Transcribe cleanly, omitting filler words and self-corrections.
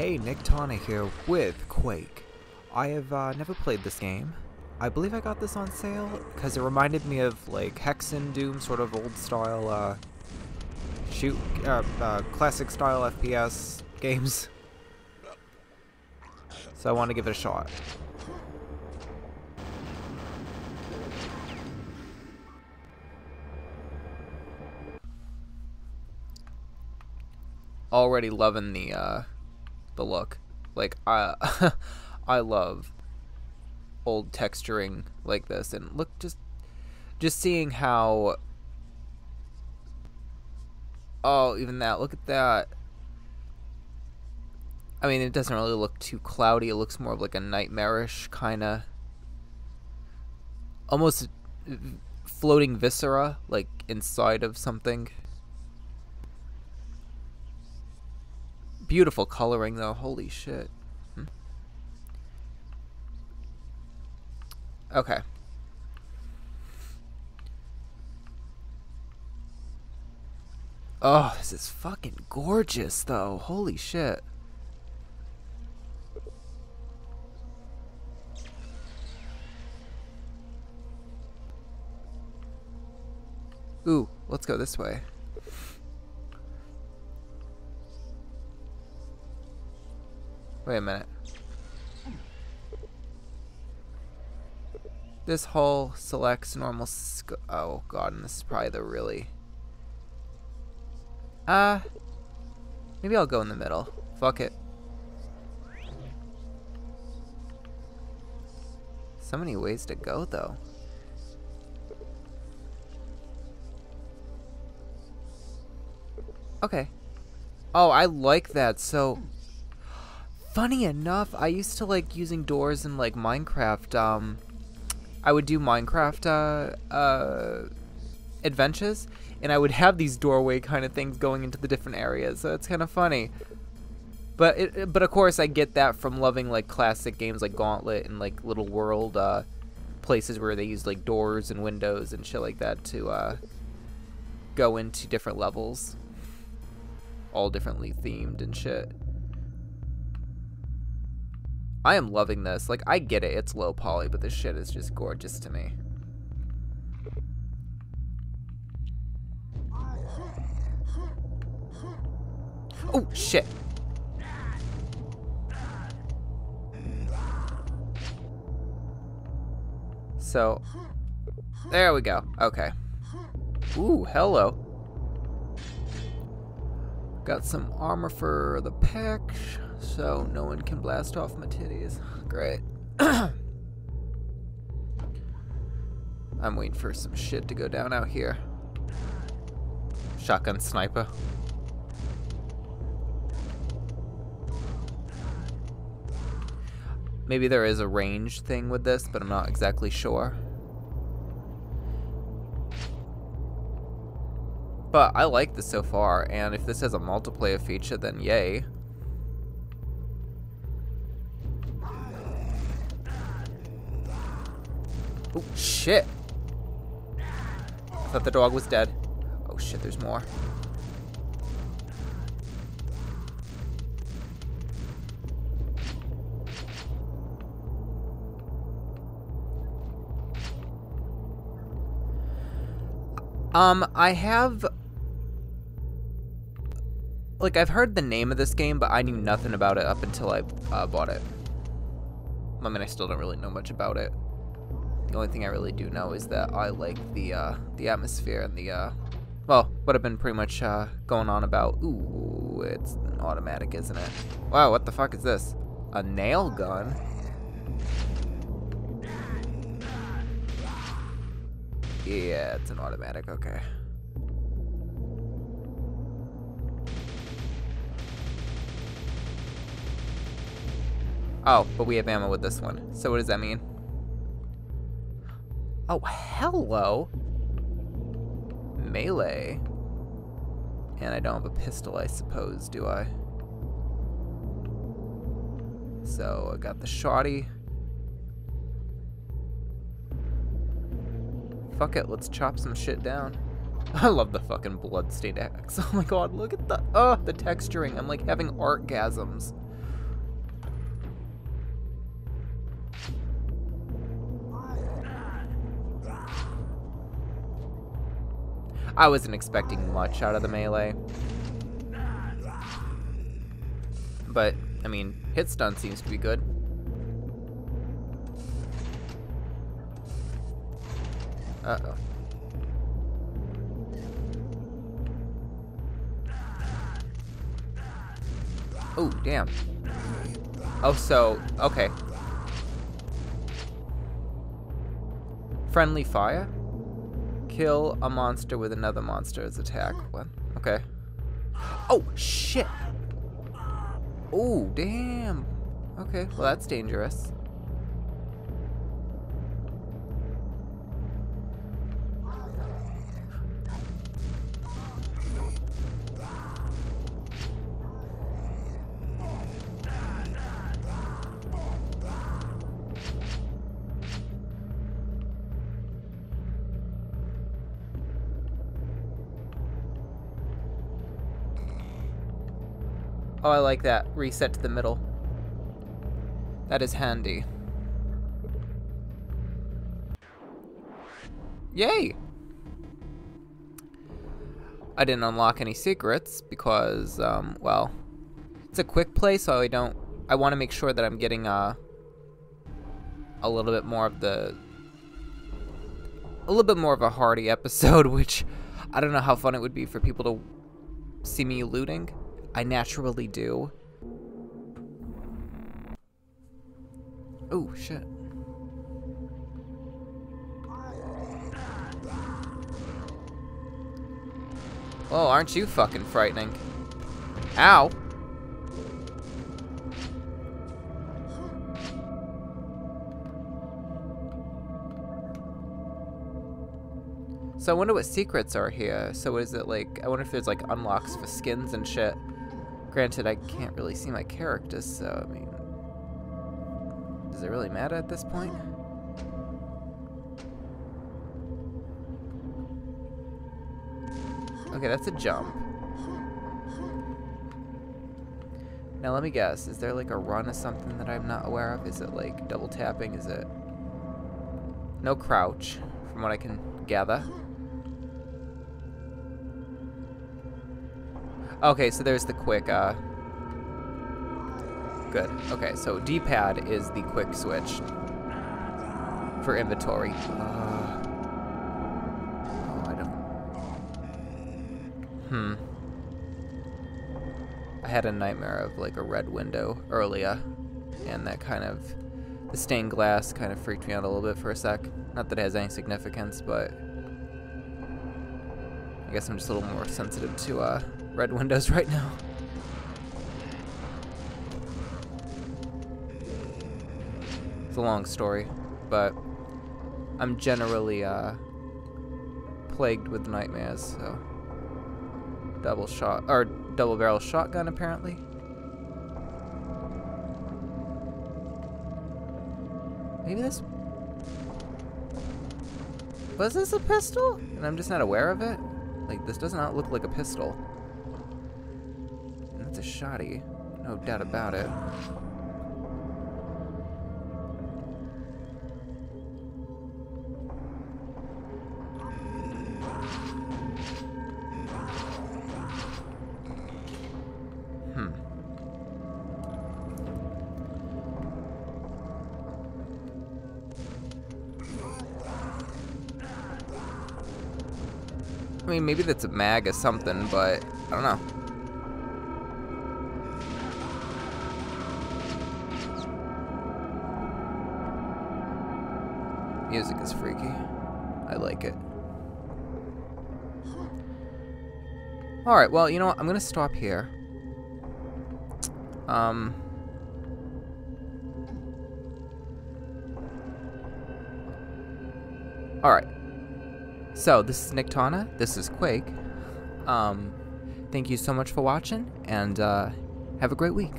Hey, Niktana here with Quake. I have never played this game. I believe I got this on sale because it reminded me of like Hexen, Doom, sort of old style, classic style FPS games. So I want to give it a shot. Already loving the look. Like I love old texturing like this, and look, just seeing how, oh, even that, look at that. I mean, it doesn't really look too cloudy. It looks more of like a nightmarish kind of almost floating viscera, like inside of something. Beautiful coloring though, holy shit. Okay. Oh, this is fucking gorgeous though, holy shit. Ooh, let's go this way. Wait a minute. This hull selects normal oh god, and this is probably the really... maybe I'll go in the middle. Fuck it. So many ways to go though. Okay. Oh, I like that, so... Funny enough, I used to like using doors in like Minecraft. I would do Minecraft adventures, and I would have these doorway kind of things going into the different areas. So it's kind of funny. But of course, I get that from loving like classic games like Gauntlet and like Little World, places where they use like doors and windows and shit like that to go into different levels, all differently themed and shit. I am loving this. Like, I get it, it's low poly, but this shit is just gorgeous to me. Oh, shit! So, there we go. Okay. Ooh, hello. Got some armor for the pack, so no one can blast off my titties. Great. I'm waiting for some shit to go down out here. Shotgun sniper. Maybe there is a range thing with this, but I'm not exactly sure. But I like this so far, and if this has a multiplayer feature, then yay. Oh, shit. I thought the dog was dead. Oh, shit, there's more. I have... Like, I've heard the name of this game, but I knew nothing about it up until I bought it. I mean, I still don't really know much about it. The only thing I really do know is that I like the atmosphere and the, well, what I've been pretty much going on about. Ooh, it's an automatic, isn't it? Wow, what the fuck is this? A nail gun? Yeah, it's an automatic, okay. Oh, but we have ammo with this one, so what does that mean? Oh, hello! Melee. And I don't have a pistol, I suppose, do I? So, I got the shotty. Fuck it, let's chop some shit down. I love the fucking bloodstained axe. Oh my god, look at the texturing. I'm like having orgasms. I wasn't expecting much out of the melee. But, I mean, hit stun seems to be good. Uh-oh. Oh, damn. Oh, so, okay. Friendly fire? Kill a monster with another monster's attack. What? Okay. Oh, shit! Oh, damn. Okay, well, that's dangerous. Oh, I like that. Reset to the middle. That is handy. Yay! I didn't unlock any secrets because, well, it's a quick play, so I want to make sure that I'm getting a little bit more of a hearty episode, which I don't know how fun it would be for people to see me looting. I naturally do. Oh, shit. Oh, aren't you fucking frightening? Ow! So I wonder what secrets are here. So is it like, I wonder if there's like unlocks for skins and shit. Granted, I can't really see my characters, so, I mean, does it really matter at this point? Okay, that's a jump. Now, let me guess. Is there, like, a run or something that I'm not aware of? Is it, like, double tapping? Is it... No crouch, from what I can gather. Okay, so there's the quick, good. Okay, so D-pad is the quick switch for inventory. Oh, I don't... I had a nightmare of, like, a red window earlier, and that kind of... The stained glass kind of freaked me out a little bit for a sec. Not that it has any significance, but... I guess I'm just a little more sensitive to, red windows right now. It's a long story, but I'm generally plagued with nightmares, so double barrel shotgun apparently. Maybe this was this a pistol? And I'm just not aware of it? Like, this does not look like a pistol. It's a shoddy, no doubt about it. I mean, maybe that's a mag or something, but I don't know. Music is freaky. I like it. Alright, well, you know what? I'm gonna stop here. Alright. So, this is Niktana. This is Quake. Thank you so much for watching, and have a great week.